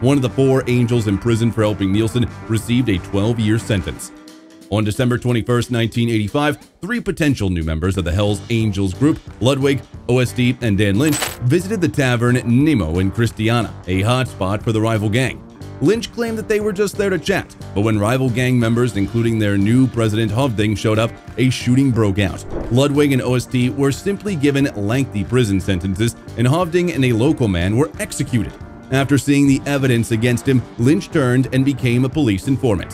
one of the four angels imprisoned for helping Nielsen, received a 12-year sentence. On December 21, 1985, three potential new members of the Hell's Angels group, Ludwig, OST, and Dan Lynch, visited the tavern Nemo in Christiana, a hotspot for the rival gang. Lynch claimed that they were just there to chat, but when rival gang members, including their new president Hovding, showed up, a shooting broke out. Ludwig and OST were simply given lengthy prison sentences, and Hovding and a local man were executed. After seeing the evidence against him, Lynch turned and became a police informant.